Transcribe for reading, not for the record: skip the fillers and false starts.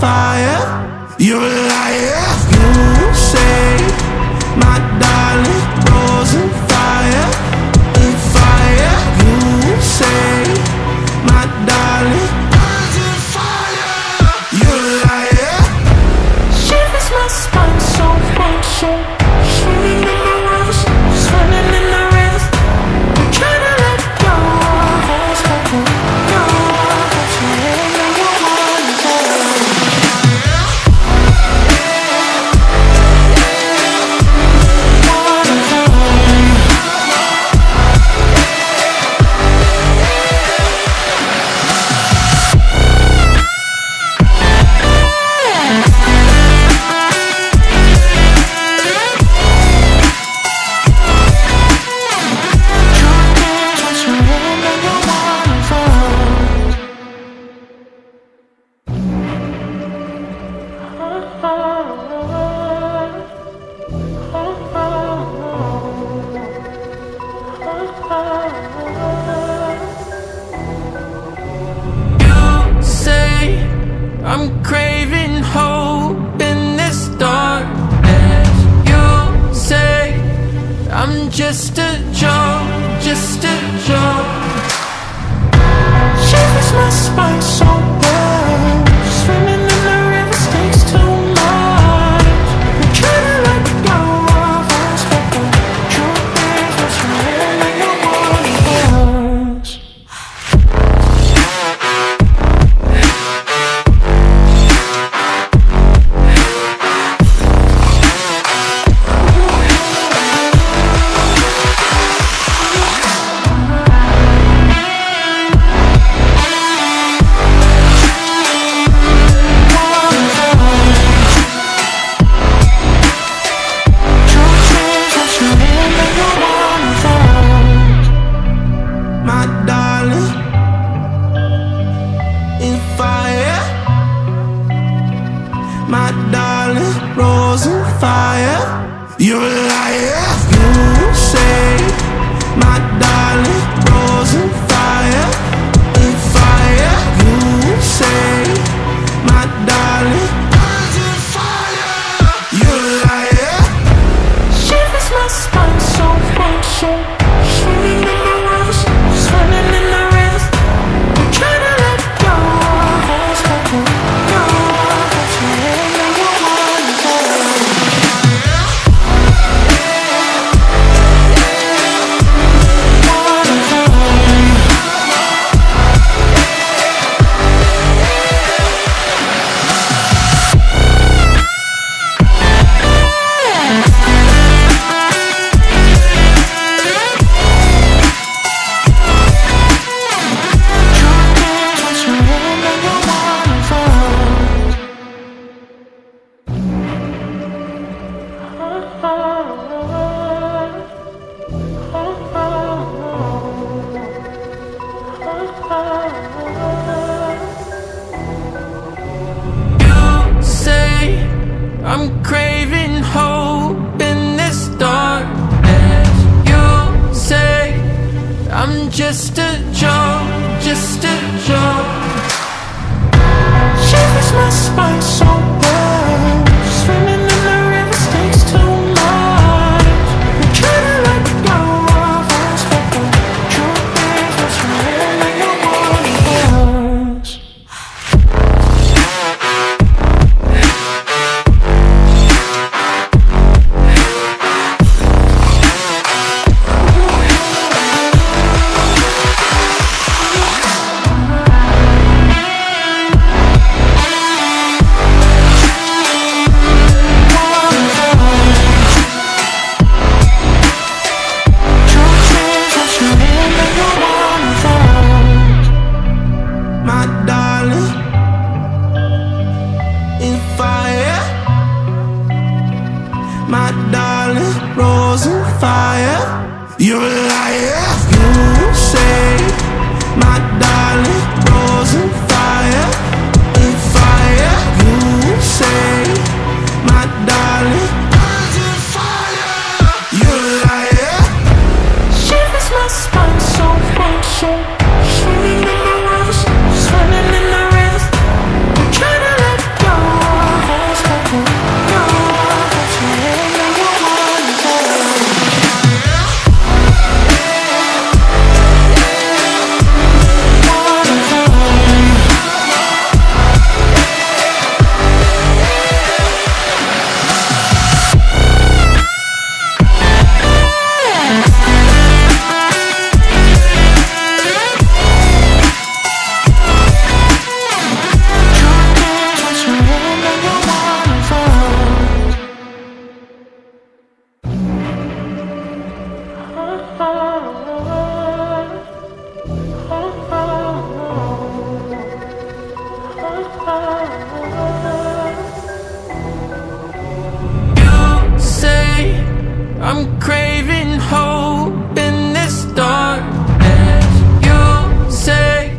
fire. You're a liar. You say my darling rose in fire, in fire. You say my darling burns in fire. You're a liar. She was my spine, so fun, so swimming in the rose, swimming in the rest. I'm trying to let go of all. Trying to let go You say I'm crazy.